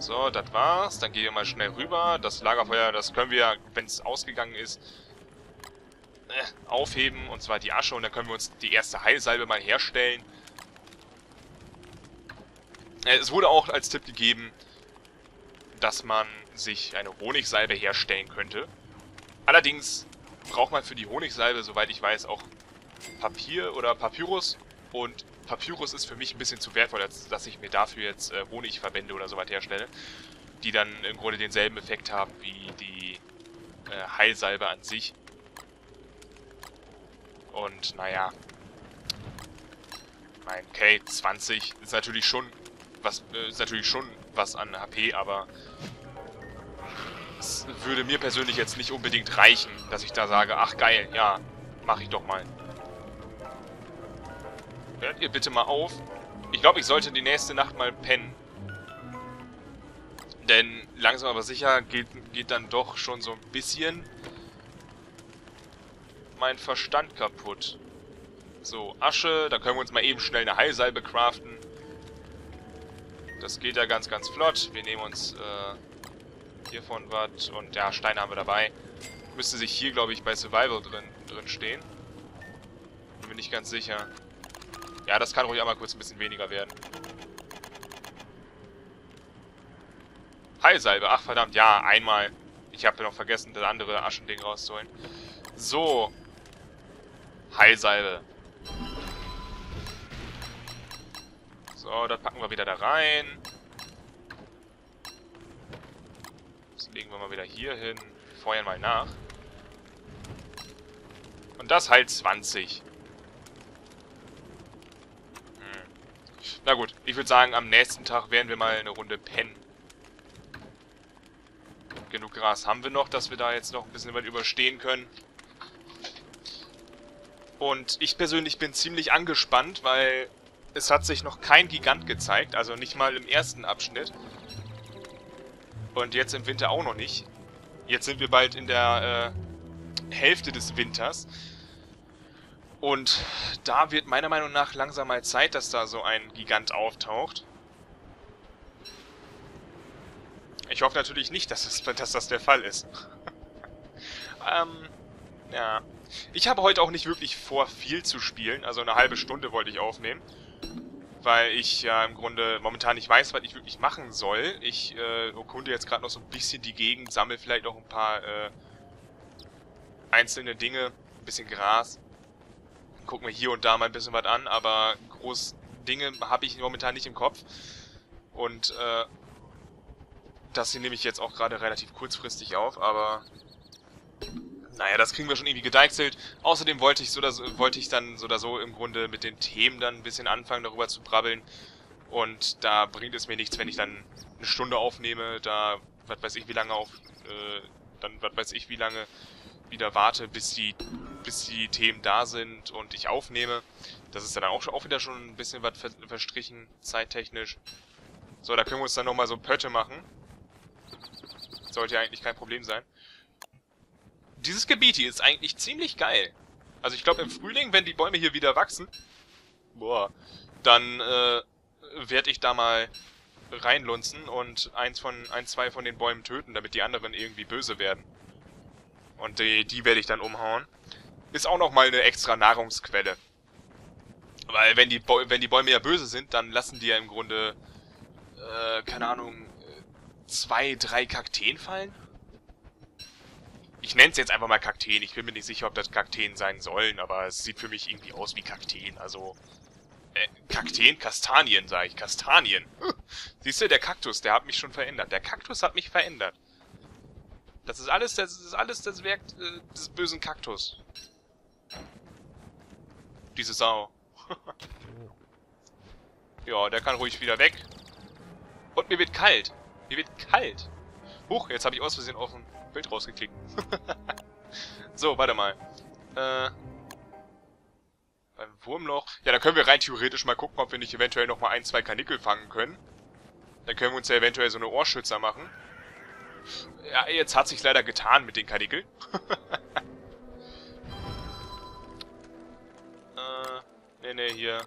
So, das war's. Dann gehen wir mal schnell rüber. Das Lagerfeuer, das können wir, wenn es ausgegangen ist, aufheben. Und zwar die Asche. Und dann können wir uns die erste Heilsalbe mal herstellen. Es wurde auch als Tipp gegeben, dass man sich eine Honigsalbe herstellen könnte. Allerdings braucht man für die Honigsalbe, soweit ich weiß, auch Papier oder Papyrus. Und Papyrus ist für mich ein bisschen zu wertvoll, als dass ich mir dafür jetzt Honigverbände oder so weit herstelle, die dann im Grunde denselben Effekt haben wie die Heilsalbe an sich. Und naja, mein K20 ist natürlich schon was, an HP, aber es würde mir persönlich jetzt nicht unbedingt reichen, dass ich da sage, ach geil, ja, mach ich doch mal. Hört ihr bitte mal auf? Ich glaube, ich sollte die nächste Nacht mal pennen. Denn langsam aber sicher geht dann doch schon so ein bisschen mein Verstand kaputt. So, Asche. Da können wir uns mal eben schnell eine Heilsalbe craften. Das geht ja ganz, ganz flott. Wir nehmen uns hiervon was. Und ja, Steine haben wir dabei. Müsste sich hier, glaube ich, bei Survival drin stehen. Bin mir nicht ganz sicher. Ja, das kann ruhig einmal kurz ein bisschen weniger werden. Heilsalbe. Ach, verdammt. Ja, einmal. Ich habe noch vergessen, das andere Aschending rauszuholen. So. Heilsalbe. So, das packen wir wieder da rein. Das legen wir mal wieder hier hin. Feuern mal nach. Und das halt 20. Na gut, ich würde sagen, am nächsten Tag werden wir mal eine Runde pennen. Genug Gras haben wir noch, dass wir da jetzt noch ein bisschen was überstehen können. Und ich persönlich bin ziemlich angespannt, weil es hat sich noch kein Gigant gezeigt. Also nicht mal im ersten Abschnitt. Und jetzt im Winter auch noch nicht. Jetzt sind wir bald in der Hälfte des Winters. Und da wird meiner Meinung nach langsam mal Zeit, dass da so ein Gigant auftaucht. Ich hoffe natürlich nicht, dass das der Fall ist. Ja. Ich habe heute auch nicht wirklich vor, viel zu spielen. Also eine halbe Stunde wollte ich aufnehmen. Weil ich ja im Grunde momentan nicht weiß, was ich wirklich machen soll. Ich erkunde jetzt gerade noch so ein bisschen die Gegend, sammle vielleicht noch ein paar einzelne Dinge, ein bisschen Gras. Gucken wir hier und da mal ein bisschen was an, aber große Dinge habe ich momentan nicht im Kopf. Und das hier nehme ich jetzt auch gerade relativ kurzfristig auf, aber naja, das kriegen wir schon irgendwie gedeichselt. Außerdem wollte ich dann so oder so im Grunde mit den Themen dann ein bisschen anfangen, darüber zu brabbeln. Und da bringt es mir nichts, wenn ich dann eine Stunde aufnehme, da was weiß ich wie lange wieder warte, bis die Themen da sind und ich aufnehme. Das ist dann auch wieder schon ein bisschen was verstrichen, zeittechnisch. So, da können wir uns dann nochmal so Pötte machen. Sollte eigentlich kein Problem sein. Dieses Gebiet hier ist eigentlich ziemlich geil. Also ich glaube im Frühling, wenn die Bäume hier wieder wachsen, boah, dann werde ich da mal reinlunzen und ein, zwei von den Bäumen töten, damit die anderen irgendwie böse werden. Und die werde ich dann umhauen. Ist auch nochmal eine extra Nahrungsquelle. Weil wenn die Bäume ja böse sind, dann lassen die ja im Grunde, keine Ahnung, 2, 3 Kakteen fallen. Ich nenne es jetzt einfach mal Kakteen. Ich bin mir nicht sicher, ob das Kakteen sein sollen, aber es sieht für mich irgendwie aus wie Kakteen. Also, Kakteen? Kastanien, sage ich. Kastanien. Siehst du, der Kaktus, der hat mich schon verändert. Der Kaktus hat mich verändert. Das ist alles das Werk des bösen Kaktus. Diese Sau. Ja, der kann ruhig wieder weg. Und mir wird kalt. Mir wird kalt. Huch, jetzt habe ich aus Versehen auf ein Bild rausgeklickt. So, warte mal. Beim Wurmloch. Ja, da können wir rein theoretisch mal gucken, ob wir nicht eventuell nochmal 1, 2 Karnickel fangen können. Dann können wir uns ja eventuell so eine Ohrschützer machen. Ja, jetzt hat sich leider getan mit den Karnickeln. Nee, hier.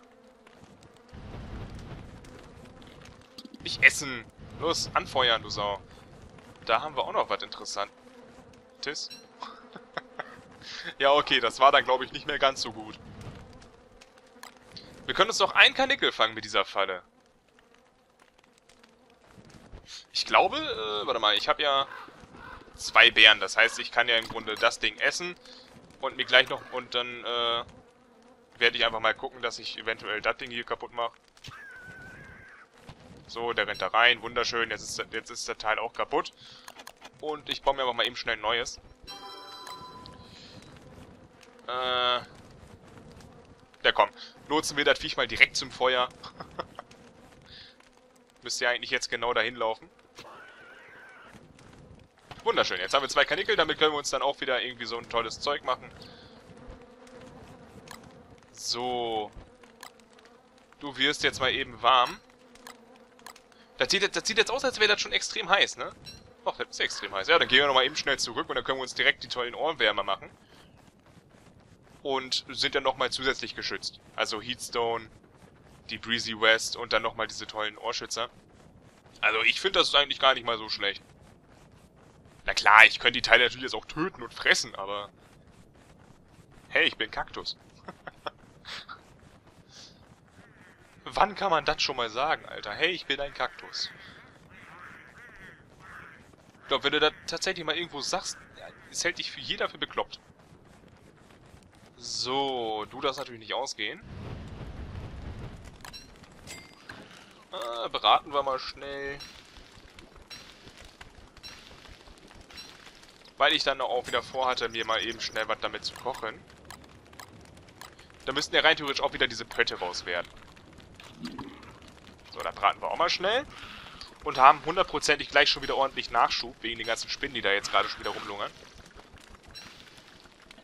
Nicht essen. Los, anfeuern, du Sau. Da haben wir auch noch was Interessantes. Ja, okay, das war dann, glaube ich, nicht mehr ganz so gut. Wir können uns noch ein Karnickel fangen mit dieser Falle. Ich glaube, warte mal, ich habe ja 2 Beeren. Das heißt, ich kann ja im Grunde das Ding essen und mir gleich noch... Und dann werde ich einfach mal gucken, dass ich eventuell das Ding hier kaputt mache. So, der rennt da rein. Wunderschön. Jetzt ist der Teil auch kaputt. Und ich baue mir aber mal eben schnell ein neues. Ja, komm. Lotsen wir das Viech mal direkt zum Feuer. Müsste ja eigentlich jetzt genau dahin laufen. Wunderschön. Jetzt haben wir 2 Karnickel. Damit können wir uns dann auch wieder irgendwie so ein tolles Zeug machen. So. Du wirst jetzt mal eben warm. Das sieht jetzt aus, als wäre das schon extrem heiß, ne? Ach, das ist extrem heiß. Ja, dann gehen wir nochmal eben schnell zurück und dann können wir uns direkt die tollen Ohrenwärmer machen. Und sind dann nochmal zusätzlich geschützt. Also Heatstone, die Breezy West und dann nochmal diese tollen Ohrschützer. Also ich finde, das ist eigentlich gar nicht mal so schlecht. Na klar, ich könnte die Teile natürlich jetzt auch töten und fressen, aber... Hey, ich bin Kaktus. Wann kann man das schon mal sagen, Alter? Hey, ich bin ein Kaktus. Ich glaube, wenn du das tatsächlich mal irgendwo sagst, es hält dich jeder für bekloppt. So, du darfst natürlich nicht ausgehen. Beraten wir mal schnell. Weil ich dann auch wieder vorhatte, mir mal eben schnell was damit zu kochen. Da müssten ja rein theoretisch auch wieder diese Pötte raus werden. So, da braten wir auch mal schnell. Und haben hundertprozentig gleich schon wieder ordentlich Nachschub, wegen den ganzen Spinnen, die da jetzt gerade schon wieder rumlungern.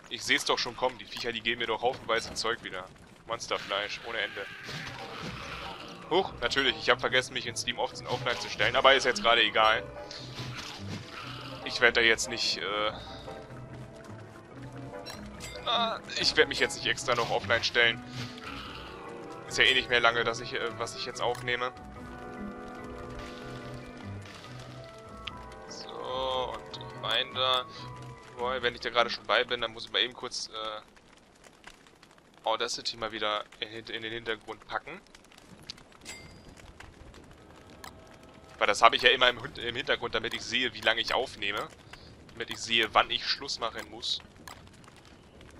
Ich sehe es doch schon kommen, die Viecher, die geben mir doch haufenweise Zeug wieder. Monsterfleisch, ohne Ende. Huch, natürlich, ich habe vergessen, mich in Steam offline zu stellen, aber ist jetzt gerade egal. Ich werde da jetzt nicht, ich werde mich jetzt nicht extra noch offline stellen. Ist ja eh nicht mehr lange, dass ich, was ich jetzt aufnehme. So, und rein da. Boah, wenn ich da gerade schon bei bin, dann muss ich mal eben kurz Audacity mal wieder in den Hintergrund packen. Weil das habe ich ja immer im Hintergrund, damit ich sehe, wie lange ich aufnehme. Damit ich sehe, wann ich Schluss machen muss.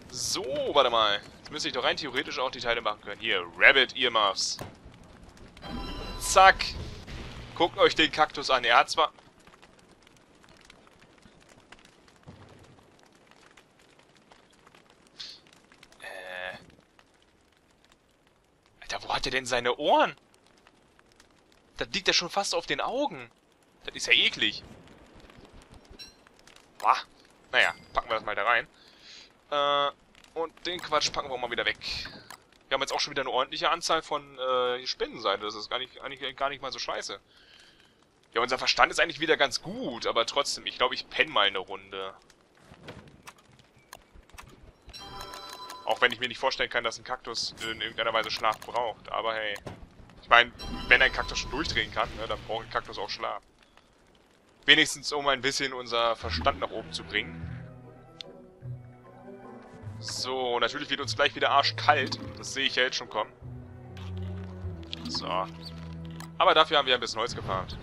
So, warte mal. Jetzt müsste ich doch rein theoretisch auch die Teile machen können. Hier, Rabbit Earmuffs. Zack. Guckt euch den Kaktus an. Er hat zwar... Alter, wo hat er denn seine Ohren? Das liegt ja schon fast auf den Augen. Das ist ja eklig. Wah. Naja, packen wir das mal da rein. Und den Quatsch packen wir mal wieder weg. Wir haben jetzt auch schon wieder eine ordentliche Anzahl von Spinnenseiten. Das ist gar nicht mal so scheiße. Ja, unser Verstand ist eigentlich wieder ganz gut, aber trotzdem, ich glaube, ich penne mal eine Runde. Auch wenn ich mir nicht vorstellen kann, dass ein Kaktus in irgendeiner Weise Schlaf braucht. Aber hey. Ich meine, wenn ein Kaktus schon durchdrehen kann, ne, dann braucht ein Kaktus auch Schlaf. Wenigstens, um ein bisschen unser Verstand nach oben zu bringen. So, natürlich wird uns gleich wieder arschkalt. Das sehe ich ja jetzt schon kommen. So. Aber dafür haben wir ein bisschen Holz geparkt.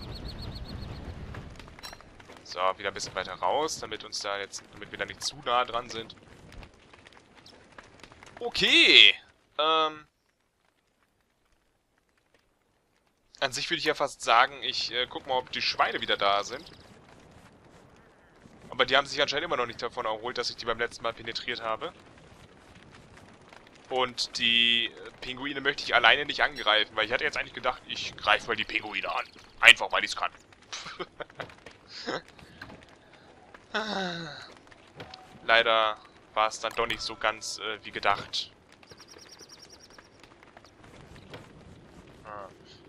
So, wieder ein bisschen weiter raus, damit wir da nicht zu nah dran sind. Okay. An sich würde ich ja fast sagen, ich guck mal, ob die Schweine wieder da sind. Aber die haben sich anscheinend immer noch nicht davon erholt, dass ich die beim letzten Mal penetriert habe. Und die Pinguine möchte ich alleine nicht angreifen, weil ich hatte jetzt eigentlich gedacht, ich greife mal die Pinguine an. Einfach, weil ich es kann. Leider war es dann doch nicht so ganz wie gedacht.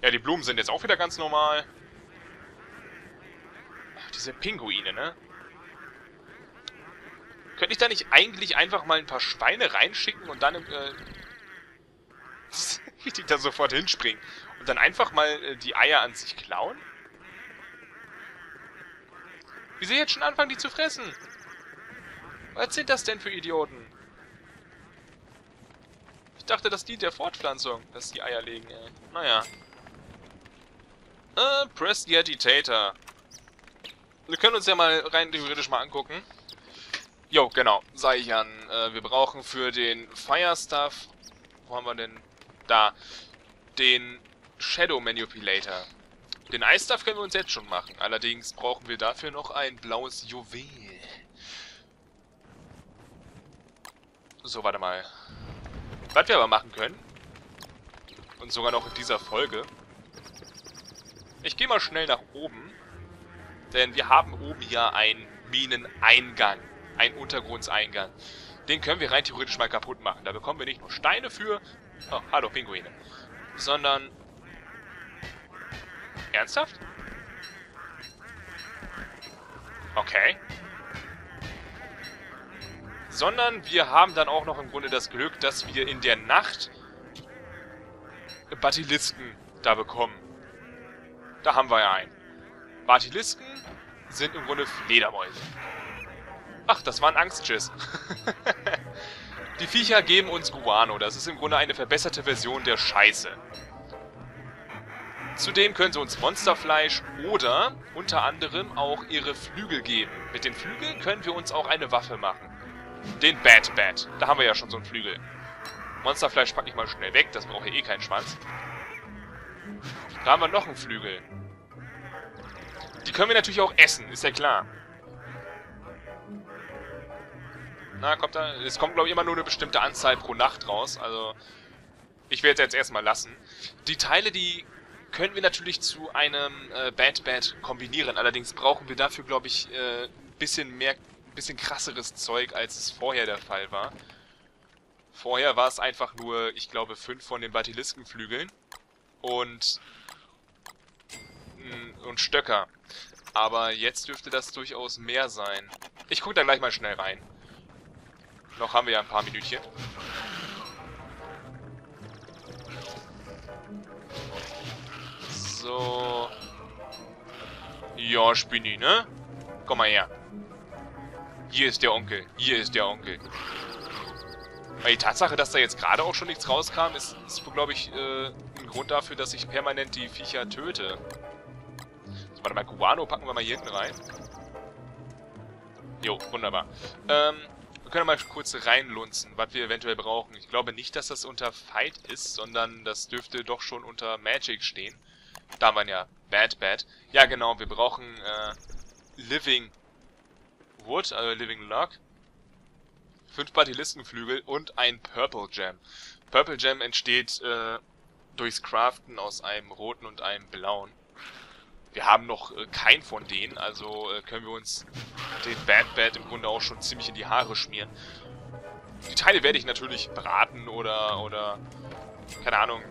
Ja, die Blumen sind jetzt auch wieder ganz normal. Ach, diese Pinguine, ne? Könnte ich da nicht eigentlich einfach mal ein paar Schweine reinschicken und dann richtig da sofort hinspringen. Und dann einfach mal die Eier an sich klauen? Wieso jetzt schon anfangen, die zu fressen? Was sind das denn für Idioten? Ich dachte, das dient der Fortpflanzung, dass die Eier legen, ey. Naja. Press the Agitator. Wir können uns ja mal rein theoretisch mal angucken. Jo, genau. Sei ich an. Wir brauchen für den Fire Stuff... Wo haben wir denn? Da. Den Shadow Manipulator. Den Ice Stuff können wir uns jetzt schon machen. Allerdings brauchen wir dafür noch ein blaues Juwel. So, warte mal. Was wir aber machen können, und sogar noch in dieser Folge, ich gehe mal schnell nach oben, denn wir haben oben hier einen Mineneingang, einen Untergrundseingang. Den können wir rein theoretisch mal kaputt machen. Da bekommen wir nicht nur Steine für, oh, hallo Pinguine, sondern, ernsthaft? Okay. Sondern wir haben dann auch noch im Grunde das Glück, dass wir in der Nacht Basilisken da bekommen. Da haben wir ja einen. Basilisken sind im Grunde Fledermäuse. Ach, das waren Angstschiss. Die Viecher geben uns Guano. Das ist im Grunde eine verbesserte Version der Scheiße. Zudem können sie uns Monsterfleisch oder unter anderem auch ihre Flügel geben. Mit den Flügeln können wir uns auch eine Waffe machen. Den Bat. Da haben wir ja schon so einen Flügel. Monsterfleisch packe ich mal schnell weg. Das braucht ja eh keinen Schwanz. Da haben wir noch einen Flügel. Die können wir natürlich auch essen. Ist ja klar. Na, kommt da... Es kommt, glaube ich, immer nur eine bestimmte Anzahl pro Nacht raus. Also... Ich werde es jetzt erstmal lassen. Die Teile, die... können wir natürlich zu einem Bat kombinieren. Allerdings brauchen wir dafür, glaube ich, ein bisschen mehr... bisschen krasseres Zeug, als es vorher der Fall war. Vorher war es einfach nur, ich glaube, 5 von den Basiliskenflügeln und Stöcker. Aber jetzt dürfte das durchaus mehr sein. Ich gucke da gleich mal schnell rein. Noch haben wir ja ein paar Minütchen. So. Ja, Spinni, ne? Komm mal her. Hier ist der Onkel. Hier ist der Onkel. Weil die Tatsache, dass da jetzt gerade auch schon nichts rauskam, ist glaube ich, ein Grund dafür, dass ich permanent die Viecher töte. So, warte mal, Guano packen wir mal hier hinten rein. Jo, wunderbar. Wir können mal kurz reinlunzen, was wir eventuell brauchen. Ich glaube nicht, dass das unter Fight ist, sondern das dürfte doch schon unter Magic stehen. Da haben wir ja Bat. Ja, genau, wir brauchen Living Wood, also Living Log, 5 Basilistenflügel und ein Purple Gem. Purple Gem entsteht durchs Craften aus einem roten und einem blauen. Wir haben noch keinen von denen, also können wir uns den Bat im Grunde auch schon ziemlich in die Haare schmieren. Die Teile werde ich natürlich braten oder keine Ahnung,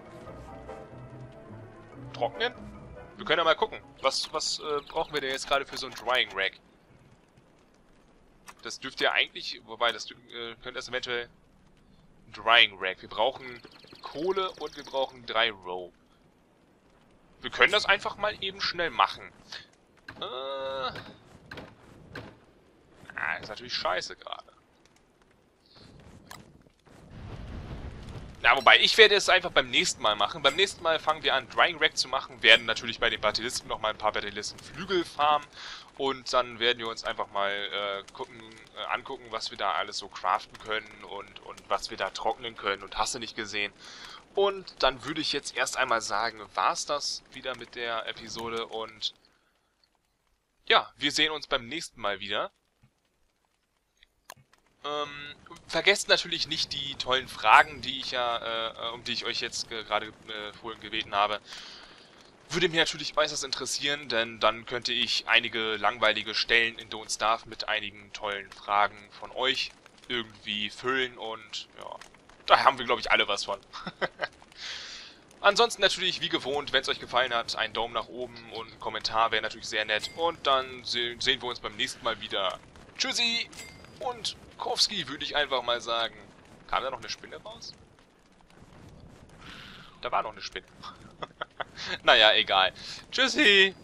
trocknen. Wir können ja mal gucken, was brauchen wir denn jetzt gerade für so ein Drying Rack? Das dürfte ja eigentlich... Wobei, das könnte das eventuell... Drying Rack. Wir brauchen Kohle und wir brauchen 3 Row. Wir können das einfach mal eben schnell machen. Ist natürlich scheiße gerade. Na, wobei, ich werde es einfach beim nächsten Mal machen. Beim nächsten Mal fangen wir an, Drying Rack zu machen. Werden natürlich bei den Basilisken nochmal ein paar Basilistenflügel farmen. Und dann werden wir uns einfach mal angucken, was wir da alles so craften können und was wir da trocknen können und hast du nicht gesehen. Und dann würde ich jetzt erst einmal sagen, war's das wieder mit der Episode und ja, wir sehen uns beim nächsten Mal wieder. Vergesst natürlich nicht die tollen Fragen, die ich ja, um die ich euch jetzt gerade vorhin gebeten habe. Würde mich natürlich äußerst interessieren, denn dann könnte ich einige langweilige Stellen in Don't Starve mit einigen tollen Fragen von euch irgendwie füllen und ja, da haben wir glaube ich alle was von. Ansonsten natürlich wie gewohnt, wenn es euch gefallen hat, einen Daumen nach oben und ein Kommentar wäre natürlich sehr nett und dann sehen wir uns beim nächsten Mal wieder. Tschüssi und Kowalski würde ich einfach mal sagen. Kam da noch eine Spinne raus? Da war noch eine Spinne. Naja, egal. Tschüssi!